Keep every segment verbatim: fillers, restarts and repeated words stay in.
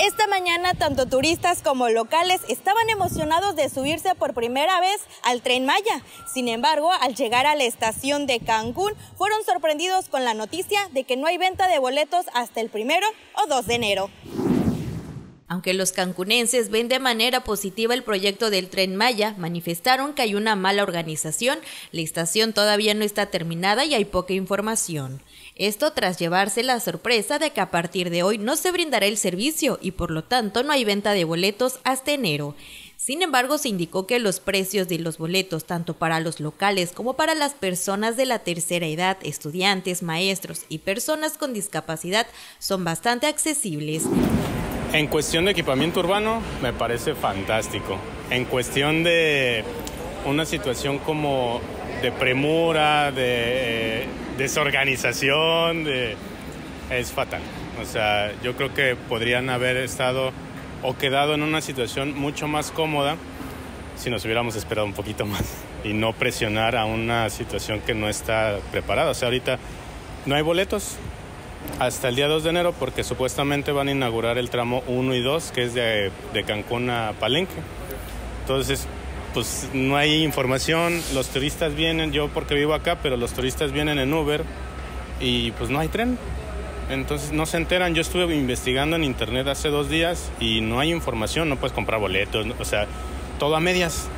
Esta mañana, tanto turistas como locales estaban emocionados de subirse por primera vez al Tren Maya. Sin embargo, al llegar a la estación de Cancún, fueron sorprendidos con la noticia de que no hay venta de boletos hasta el primero o dos de enero. Aunque los cancunenses ven de manera positiva el proyecto del Tren Maya, manifestaron que hay una mala organización, la estación todavía no está terminada y hay poca información. Esto tras llevarse la sorpresa de que a partir de hoy no se brindará el servicio y por lo tanto no hay venta de boletos hasta enero. Sin embargo, se indicó que los precios de los boletos, tanto para los locales como para las personas de la tercera edad, estudiantes, maestros y personas con discapacidad, son bastante accesibles. En cuestión de equipamiento urbano, me parece fantástico. En cuestión de una situación como de premura, de eh, desorganización, de, es fatal. O sea, yo creo que podrían haber estado o quedado en una situación mucho más cómoda si nos hubiéramos esperado un poquito más y no presionar a una situación que no está preparada. O sea, ahorita no hay boletos hasta el día dos de enero, porque supuestamente van a inaugurar el tramo uno y dos, que es de, de Cancún a Palenque. Entonces, pues no hay información, los turistas vienen, yo porque vivo acá, pero los turistas vienen en Uber y pues no hay tren. Entonces no se enteran. Yo estuve investigando en internet hace dos días y no hay información, no puedes comprar boletos, o sea, todo a medias.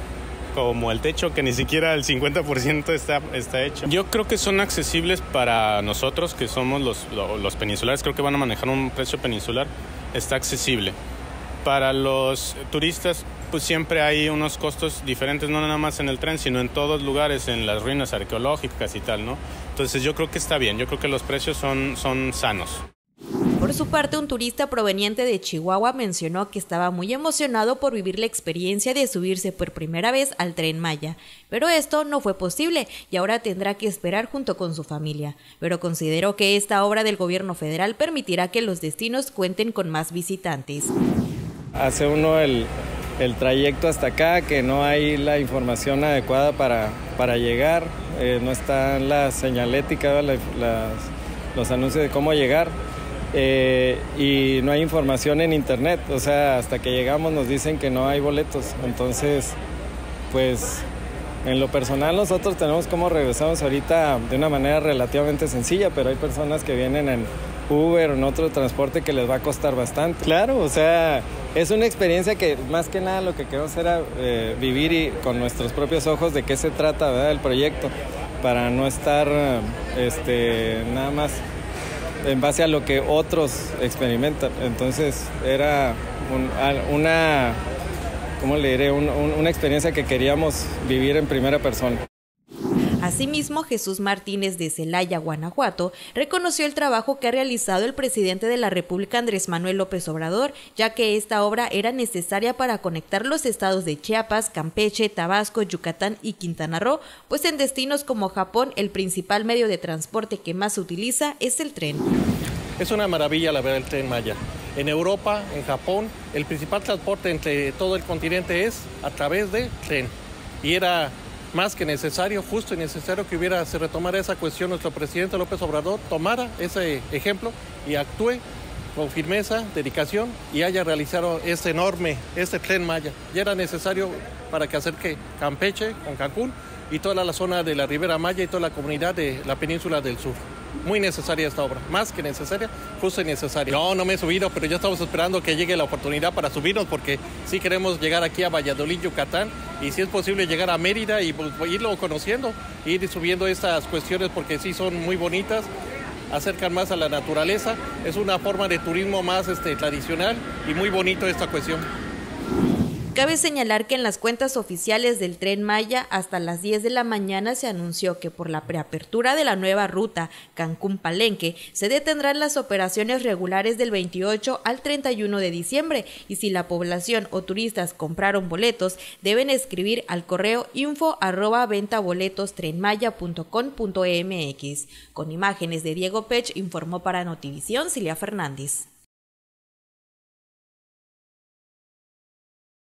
Como el techo, que ni siquiera el cincuenta por ciento está, está hecho. Yo creo que son accesibles para nosotros, que somos los, los peninsulares, creo que van a manejar un precio peninsular, está accesible. Para los turistas, pues siempre hay unos costos diferentes, no nada más en el tren, sino en todos lugares, en las ruinas arqueológicas y tal, ¿no? Entonces yo creo que está bien, yo creo que los precios son, son sanos. Por su parte, un turista proveniente de Chihuahua mencionó que estaba muy emocionado por vivir la experiencia de subirse por primera vez al Tren Maya, pero esto no fue posible y ahora tendrá que esperar junto con su familia. Pero consideró que esta obra del gobierno federal permitirá que los destinos cuenten con más visitantes. Hace uno el, el trayecto hasta acá, que no hay la información adecuada para, para llegar, eh, no están las señaléticas, la, las, los anuncios de cómo llegar. Eh, y no hay información en internet, o sea, hasta que llegamos nos dicen que no hay boletos. Entonces, pues, en lo personal nosotros tenemos como regresamos ahorita de una manera relativamente sencilla, pero hay personas que vienen en Uber o en otro transporte que les va a costar bastante. Claro, o sea, es una experiencia que más que nada lo que queremos era eh, vivir y con nuestros propios ojos de qué se trata, ¿verdad?, el proyecto, para no estar este, nada más en base a lo que otros experimentan. Entonces era un, una, ¿cómo le diré? Un, un, una experiencia que queríamos vivir en primera persona. Asimismo, Jesús Martínez de Zelaya, Guanajuato, reconoció el trabajo que ha realizado el presidente de la República, Andrés Manuel López Obrador, ya que esta obra era necesaria para conectar los estados de Chiapas, Campeche, Tabasco, Yucatán y Quintana Roo, pues en destinos como Japón, el principal medio de transporte que más se utiliza es el tren. Es una maravilla la verdad el Tren Maya. En Europa, en Japón, el principal transporte entre todo el continente es a través de tren. Y era más que necesario, justo y necesario que hubiera, se retomara esa cuestión, nuestro presidente López Obrador tomara ese ejemplo y actúe con firmeza, dedicación y haya realizado este enorme, este Tren Maya. Ya era necesario para que acerque Campeche con Cancún y toda la zona de la Ribera Maya y toda la comunidad de la península del sur. Muy necesaria esta obra, más que necesaria, justo y necesaria. No, no me he subido, pero ya estamos esperando que llegue la oportunidad para subirnos, porque sí queremos llegar aquí a Valladolid, Yucatán, y si es posible llegar a Mérida y pues, irlo conociendo, ir subiendo estas cuestiones, porque sí son muy bonitas, acercan más a la naturaleza, es una forma de turismo más este, tradicional y muy bonito esta cuestión. Cabe señalar que en las cuentas oficiales del Tren Maya hasta las diez de la mañana se anunció que por la preapertura de la nueva ruta Cancún-Palenque se detendrán las operaciones regulares del veintiocho al treinta y uno de diciembre y si la población o turistas compraron boletos deben escribir al correo info arroba venta boletos tren maya punto com punto m x. Con imágenes de Diego Pech informó para Notivisión Cilia Fernández.